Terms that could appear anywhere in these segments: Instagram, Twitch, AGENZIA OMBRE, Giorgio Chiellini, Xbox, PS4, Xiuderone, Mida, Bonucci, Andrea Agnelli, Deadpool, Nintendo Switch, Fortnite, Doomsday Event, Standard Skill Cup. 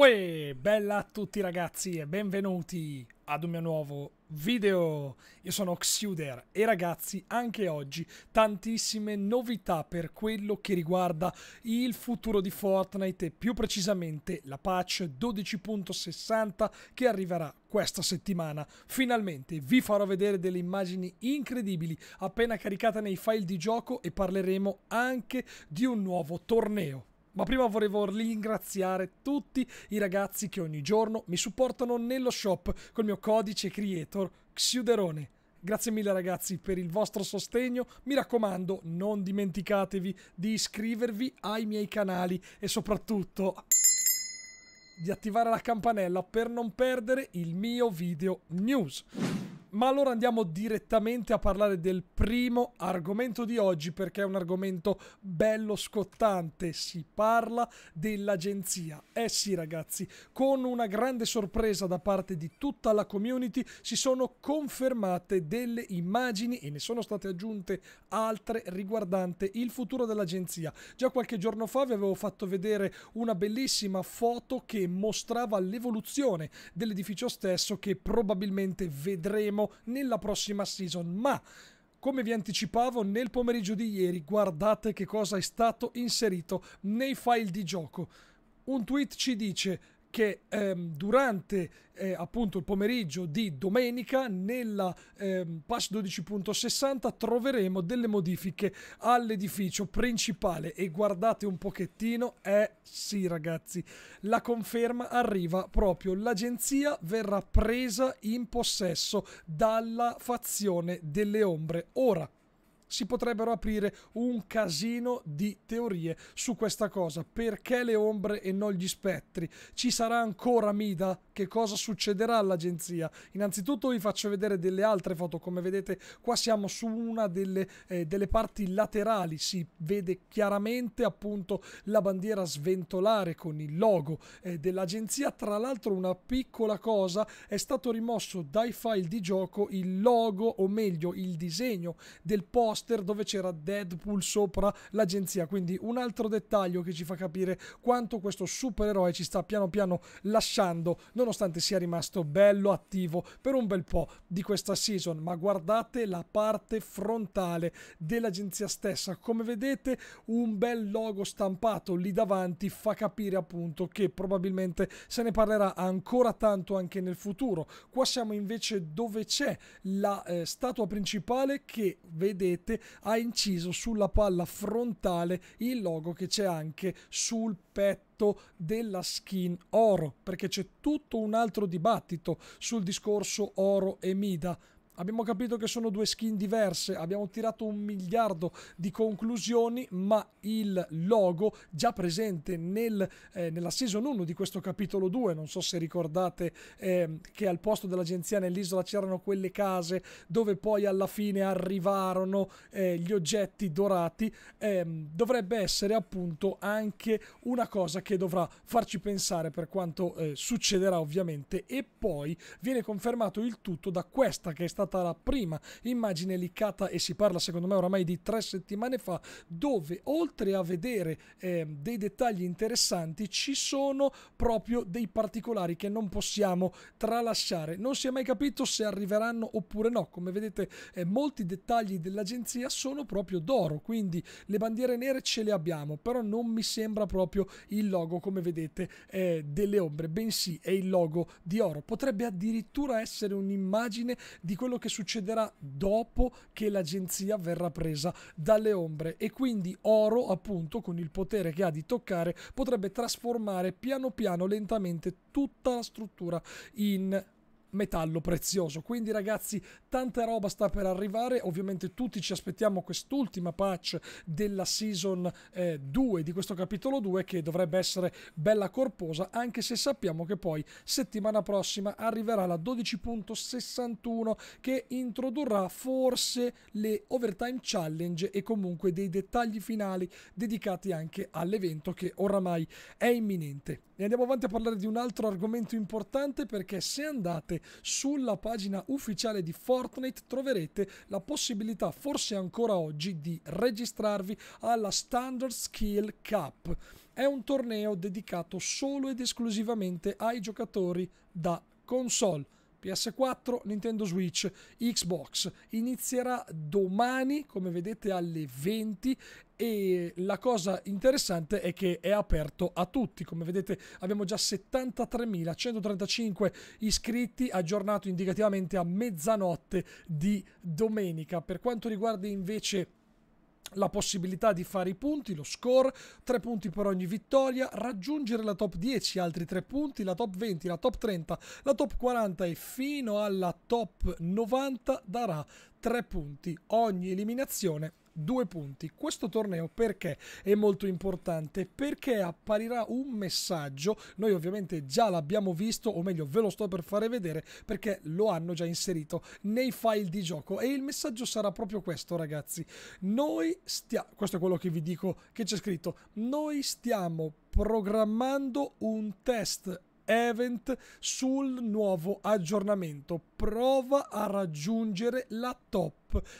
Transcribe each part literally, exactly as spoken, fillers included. Uè, bella a tutti ragazzi e benvenuti ad un mio nuovo video. Io sono Xiuder e ragazzi, anche oggi tantissime novità per quello che riguarda il futuro di Fortnite e più precisamente la patch dodici punto sessanta che arriverà questa settimana. Finalmente vi farò vedere delle immagini incredibili appena caricate nei file di gioco e parleremo anche di un nuovo torneo. Ma prima volevo ringraziare tutti i ragazzi che ogni giorno mi supportano nello shop col mio codice creator Xiuderone. Grazie mille ragazzi per il vostro sostegno, mi raccomando non dimenticatevi di iscrivervi ai miei canali e soprattutto di attivare la campanella per non perdere il mio video news. Ma allora andiamo direttamente a parlare del primo argomento di oggi perché è un argomento bello scottante, si parla dell'agenzia. Eh sì ragazzi, con una grande sorpresa da parte di tutta la community si sono confermate delle immagini e ne sono state aggiunte altre riguardante il futuro dell'agenzia. Già qualche giorno fa vi avevo fatto vedere una bellissima foto che mostrava l'evoluzione dell'edificio stesso che probabilmente vedremo nella prossima season, ma come vi anticipavo nel pomeriggio di ieri, guardate che cosa è stato inserito nei file di gioco. Un tweet ci dice che ehm, durante eh, appunto il pomeriggio di domenica nella ehm, patch dodici punto sessanta troveremo delle modifiche all'edificio principale e guardate un pochettino, eh sì ragazzi, la conferma arriva proprio, l'agenzia verrà presa in possesso dalla fazione delle ombre. Ora si potrebbero aprire un casino di teorie su questa cosa. Perché le ombre e non gli spettri? Ci sarà ancora Mida? Che cosa succederà all'agenzia? Innanzitutto vi faccio vedere delle altre foto. Come vedete qua siamo su una delle, eh, delle parti laterali. Si vede chiaramente appunto la bandiera sventolare con il logo eh, dell'agenzia. Tra l'altro una piccola cosa, è stato rimosso dai file di gioco il logo, o meglio il disegno del post dove c'era Deadpool sopra l'agenzia, quindi un altro dettaglio che ci fa capire quanto questo supereroe ci sta piano piano lasciando, nonostante sia rimasto bello attivo per un bel po' di questa season. Ma guardate la parte frontale dell'agenzia stessa, come vedete un bel logo stampato lì davanti fa capire appunto che probabilmente se ne parlerà ancora tanto anche nel futuro. Qua siamo invece dove c'è la eh, statua principale che vedete ha inciso sulla palla frontale il logo che c'è anche sul petto della skin oro, perché c'è tutto un altro dibattito sul discorso oro e Mida. Abbiamo capito che sono due skin diverse, abbiamo tirato un miliardo di conclusioni, ma il logo già presente nel, eh, nella season uno di questo capitolo due, non so se ricordate eh, che al posto dell'agenzia nell'isola c'erano quelle case dove poi alla fine arrivarono eh, gli oggetti dorati, eh, dovrebbe essere appunto anche una cosa che dovrà farci pensare per quanto eh, succederà ovviamente. E poi viene confermato il tutto da questa che è stata la prima immagine leakata, e si parla secondo me oramai di tre settimane fa, dove oltre a vedere eh, dei dettagli interessanti ci sono proprio dei particolari che non possiamo tralasciare. Non si è mai capito se arriveranno oppure no, come vedete eh, molti dettagli dell'agenzia sono proprio d'oro, quindi le bandiere nere ce le abbiamo, però non mi sembra proprio il logo come vedete eh, delle ombre, bensì è il logo di oro. Potrebbe addirittura essere un'immagine di quello che succederà dopo che l'agenzia verrà presa dalle ombre, e quindi oro appunto con il potere che ha di toccare potrebbe trasformare piano piano lentamente tutta la struttura in metallo prezioso. Quindi ragazzi, tanta roba sta per arrivare, ovviamente tutti ci aspettiamo quest'ultima patch della season eh, due di questo capitolo due, che dovrebbe essere bella corposa, anche se sappiamo che poi settimana prossima arriverà la dodici punto sessantuno che introdurrà forse le overtime challenge e comunque dei dettagli finali dedicati anche all'evento che oramai è imminente. E andiamo avanti a parlare di un altro argomento importante, perché se andate sulla pagina ufficiale di Fortnite troverete la possibilità, forse ancora oggi, di registrarvi alla Standard Skill Cup. È un torneo dedicato solo ed esclusivamente ai giocatori da console. P S quattro, Nintendo Switch, Xbox. Inizierà domani, come vedete, alle venti. E la cosa interessante è che è aperto a tutti. Come vedete abbiamo già settantatremilacentotrentacinque iscritti, aggiornato indicativamente a mezzanotte di domenica. Per quanto riguarda invece la possibilità di fare i punti, lo score, tre punti per ogni vittoria, raggiungere la top dieci, altri tre punti, la top venti, la top trenta, la top quaranta e fino alla top novanta darà tre punti. Ogni eliminazione due punti. Questo torneo perché è molto importante? Perché apparirà un messaggio, noi ovviamente già l'abbiamo visto, o meglio ve lo sto per fare vedere perché lo hanno già inserito nei file di gioco, e il messaggio sarà proprio questo ragazzi: noi stiamo, questo è quello che vi dico che c'è scritto, noi stiamo programmando un test event sul nuovo aggiornamento, prova a raggiungere la top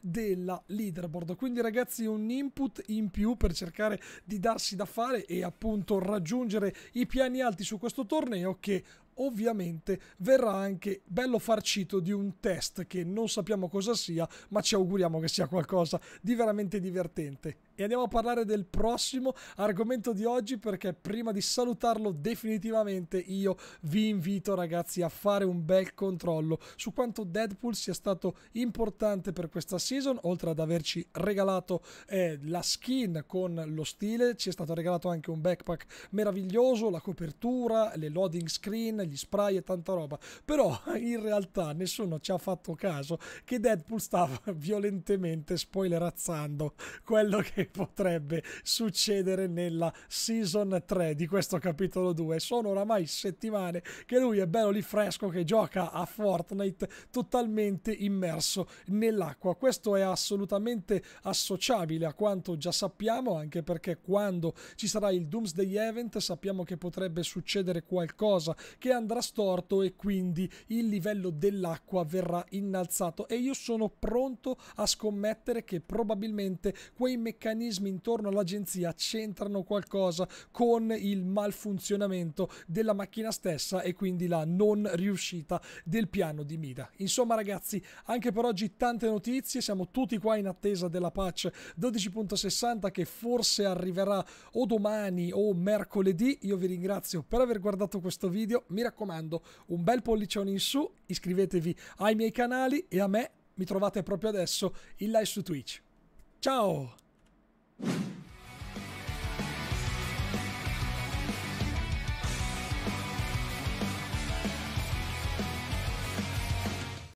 della leaderboard. Quindi ragazzi, un input in più per cercare di darsi da fare e appunto raggiungere i piani alti su questo torneo, che ovviamente verrà anche bello farcito di un test che non sappiamo cosa sia, ma ci auguriamo che sia qualcosa di veramente divertente. E andiamo a parlare del prossimo argomento di oggi, perché prima di salutarlo definitivamente io vi invito ragazzi a fare un bel controllo su quanto Deadpool sia stato importante per questa season. Oltre ad averci regalato eh, la skin con lo stile, ci è stato regalato anche un backpack meraviglioso, la copertura, le loading screen, gli spray e tanta roba. Però in realtà nessuno ci ha fatto caso che Deadpool stava violentemente spoilerazzando quello che potrebbe succedere nella season tre di questo capitolo due. Sono oramai settimane che lui è bello lì fresco che gioca a Fortnite totalmente immerso nell'acqua. Questo è assolutamente associabile a quanto già sappiamo, anche perché quando ci sarà il Doomsday Event sappiamo che potrebbe succedere qualcosa che andrà storto e quindi il livello dell'acqua verrà innalzato, e io sono pronto a scommettere che probabilmente quei meccanismi intorno all'agenzia c'entrano qualcosa con il malfunzionamento della macchina stessa e quindi la non riuscita del piano di Mida. Insomma ragazzi, anche per oggi tante notizie, siamo tutti qua in attesa della patch dodici punto sessanta che forse arriverà o domani o mercoledì. Io vi ringrazio per aver guardato questo video, mi raccomando un bel pollicione in su, iscrivetevi ai miei canali e a me mi trovate proprio adesso in live su Twitch. Ciao! You